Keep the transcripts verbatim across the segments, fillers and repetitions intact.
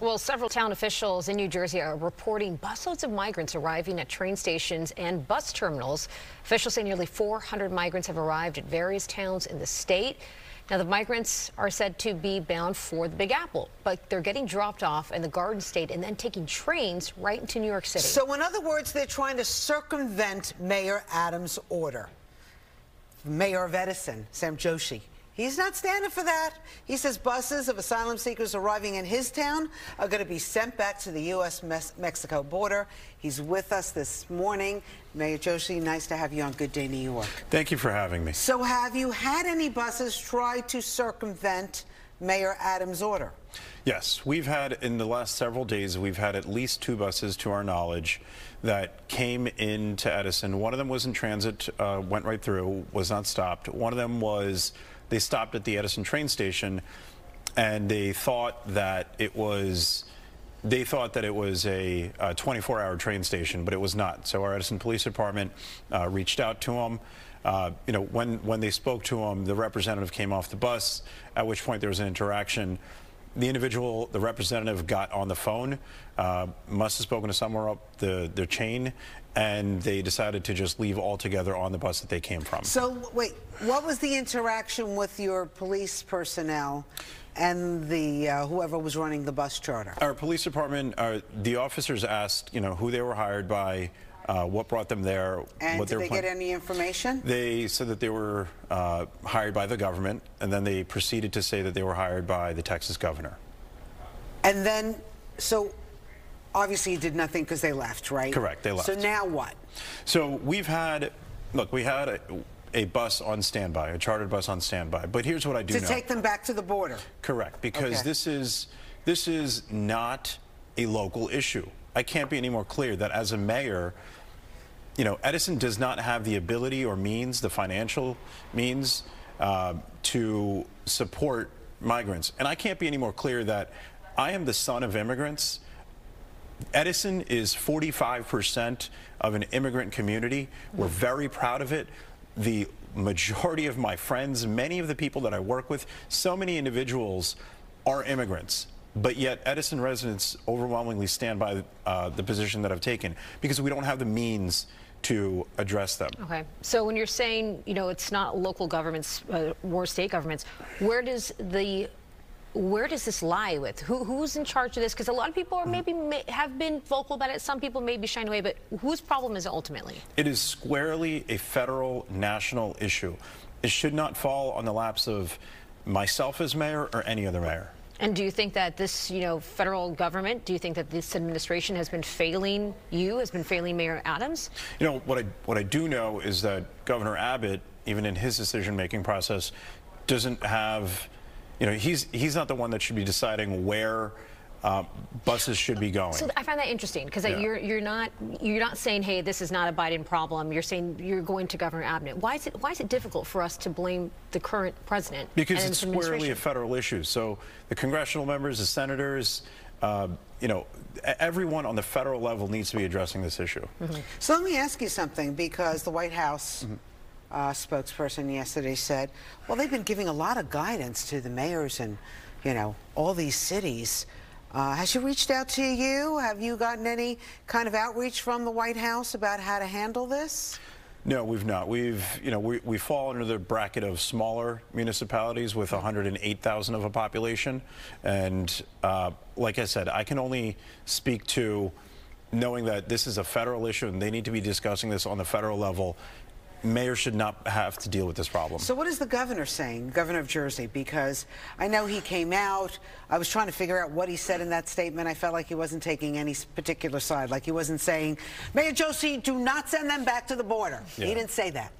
Well, several town officials in New Jersey are reporting busloads of migrants arriving at train stations and bus terminals. Officials say nearly four hundred migrants have arrived at various towns in the state. Now, the migrants are said to be bound for the Big Apple, but they're getting dropped off in the Garden State and then taking trains right into New York City. So, in other words, they're trying to circumvent Mayor Adams' order. Mayor of Edison, Sam Joshi, he's not standing for that. He says buses of asylum seekers arriving in his town are going to be sent back to the U S Mexico border. He's with us this morning. Mayor Joshi, nice to have you on Good Day New York. Thank you for having me. So have you had any buses try to circumvent Mayor Adams' order? Yes, we've had, in the last several days, we've had at least two buses to our knowledge that came into Edison. One of them was in transit, uh, went right through, was not stopped. One of them was, they stopped at the Edison train station, and they thought that it was, they thought that it was a twenty-four hour train station, but it was not. So our Edison Police Department uh, reached out to them. Uh, you know, when, when they spoke to them, the representative came off the bus, at which point there was an interaction. The individual, the representative, got on the phone, uh, must have spoken to somewhere up the, the chain, and they decided to just leave altogether on the bus that they came from. So, wait, what was the interaction with your police personnel and the uh, whoever was running the bus charter? Our police department, uh, the officers asked, you know, who they were hired by, Uh, what brought them there? And what did they get any information? They said that they were uh, hired by the government, and then they proceeded to say that they were hired by the Texas governor. And then, so obviously you did nothing because they left, right? Correct, they left. So now what? So we've had, look, we had a, a bus on standby, a chartered bus on standby. But here's what I do know. To take them back to the border. Correct, because okay. this is this is not a local issue. I can't be any more clear that as a mayor, you know, Edison does not have the ability or means, the financial means, uh, to support migrants. And I can't be any more clear that I am the son of immigrants. Edison is forty-five percent of an immigrant community. We're very proud of it. The majority of my friends, many of the people that I work with, so many individuals are immigrants. But yet Edison residents overwhelmingly stand by uh, the position that I've taken because we don't have the means to address them. Okay. So when you're saying, you know, it's not local governments uh, or state governments, where does the where does this lie with? Who, who's in charge of this? Because a lot of people are maybe may, have been vocal about it. Some people may be shying away. But whose problem is it ultimately? It is squarely a federal national issue. It should not fall on the laps of myself as mayor or any other mayor. And do you think that this, you know, federal government, do you think that this administration has been failing you, has been failing Mayor Adams? You know, what I, what I do know is that Governor Abbott, even in his decision-making process, doesn't have, you know, he's, he's not the one that should be deciding where uh, buses should be going. So I find that interesting because yeah. you're, you're, not, you're not saying, hey, this is not a Biden problem. You're saying you're going to Governor Abbott. Why is it, why is it difficult for us to blame the current president? Because it's squarely a federal issue. So the congressional members, the senators, uh, you know, everyone on the federal level needs to be addressing this issue. Mm-hmm. So let me ask you something, because the White House mm-hmm. uh, spokesperson yesterday said, well, they've been giving a lot of guidance to the mayors and, you know, all these cities. Uh, has she reached out to you? Have you gotten any kind of outreach from the White House about how to handle this? No, we've not. We've, you know, we, we fall under the bracket of smaller municipalities with one hundred eight thousand of a population. And uh, like I said, I can only speak to knowing that this is a federal issue and they need to be discussing this on the federal level. Mayor should not have to deal with this problem. So what is the governor saying, governor of Jersey? Because I know he came out. I was trying to figure out what he said in that statement. I felt like he wasn't taking any particular side, like he wasn't saying, Mayor Joshi, do not send them back to the border. Yeah. He didn't say that.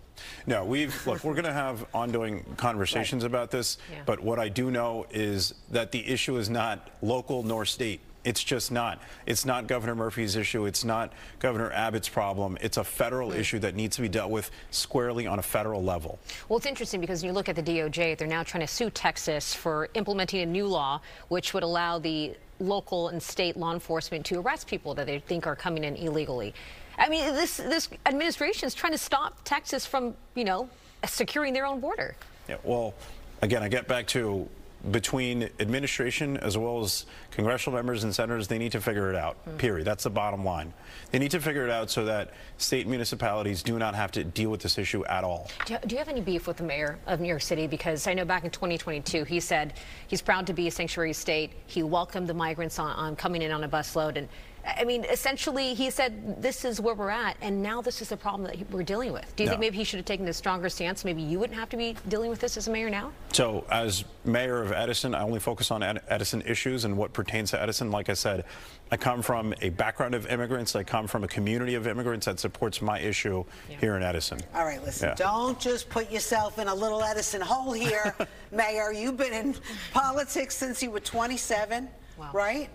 No, we've, look, we're going to have ongoing conversations right. about this. Yeah. But what I do know is that the issue is not local nor state. It's just not. It's not Governor Murphy's issue. It's not Governor Abbott's problem. It's a federal issue that needs to be dealt with squarely on a federal level. Well, it's interesting because when you look at the D O J, they're now trying to sue Texas for implementing a new law which would allow the local and state law enforcement to arrest people that they think are coming in illegally. I mean, this, this administration is trying to stop Texas from, you know, securing their own border. Yeah, well, again, I get back to between administration as well as congressional members and senators. They need to figure it out, mm-hmm. period. That's the bottom line. They need to figure it out so that state municipalities do not have to deal with this issue at all. Do you, do you have any beef with the mayor of New York City? Because I know back in twenty twenty-two, he said he's proud to be a sanctuary state. He welcomed the migrants on, on coming in on a busload. And I mean, essentially, he said, this is where we're at, and now this is the problem that we're dealing with. Do you no. think maybe he should have taken a stronger stance? Maybe you wouldn't have to be dealing with this as a mayor now? So, as mayor of Edison, I only focus on Edison issues and what pertains to Edison. Like I said, I come from a background of immigrants. I come from a community of immigrants that supports my issue yeah. here in Edison. All right, listen, yeah. don't just put yourself in a little Edison hole here, Mayor. You've been in politics since you were twenty-seven, wow. right?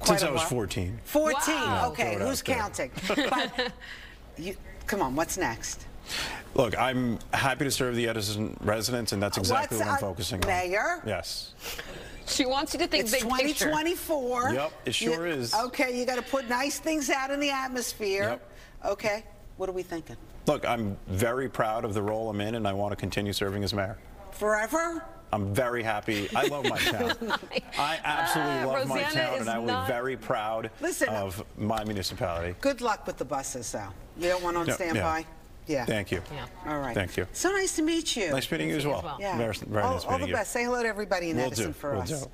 Quite Since I was fourteen. fourteen, wow. okay, who's counting? But you, come on, what's next? Look, I'm happy to serve the Edison residents, and that's exactly what's what I'm focusing on. Mayor? Yes. She wants you to think it's big picture. twenty twenty-four. Yep, it sure you, is. Okay, you got to put nice things out in the atmosphere. Yep. Okay, what are we thinking? Look, I'm very proud of the role I'm in, and I want to continue serving as mayor. Forever? I'm very happy. I love my town. I absolutely uh, love Rosanna my town, and I was not... very proud Listen, of uh, my municipality. Good luck with the buses, though. You don't want on no, standby? Yeah. yeah. Thank you. Yeah. All right. Thank you. So nice to meet you. Nice meeting you as well. well. Yeah. Very, very all, nice all meeting the best. You. Say hello to everybody in Will Edison do. for Will us. Do.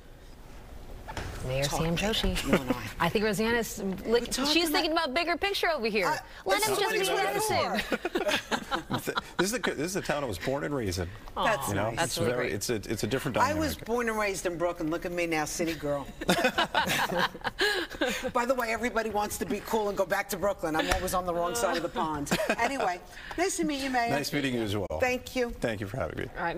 Mayor Talk Sam Joshi. I. I think Rosanna's, like, she's thinking about bigger picture over here. Uh, Let him just be Edison. This is the this is the town I was born and raised in. That's you know? nice. That's it's, really very, it's a it's a different dynamic. I was born and raised in Brooklyn. Look at me now, city girl. By the way, everybody wants to be cool and go back to Brooklyn. I'm always on the wrong side of the pond. Anyway, nice to meet you, Mayor. Nice meeting you as well. Thank you. Thank you for having me. All right.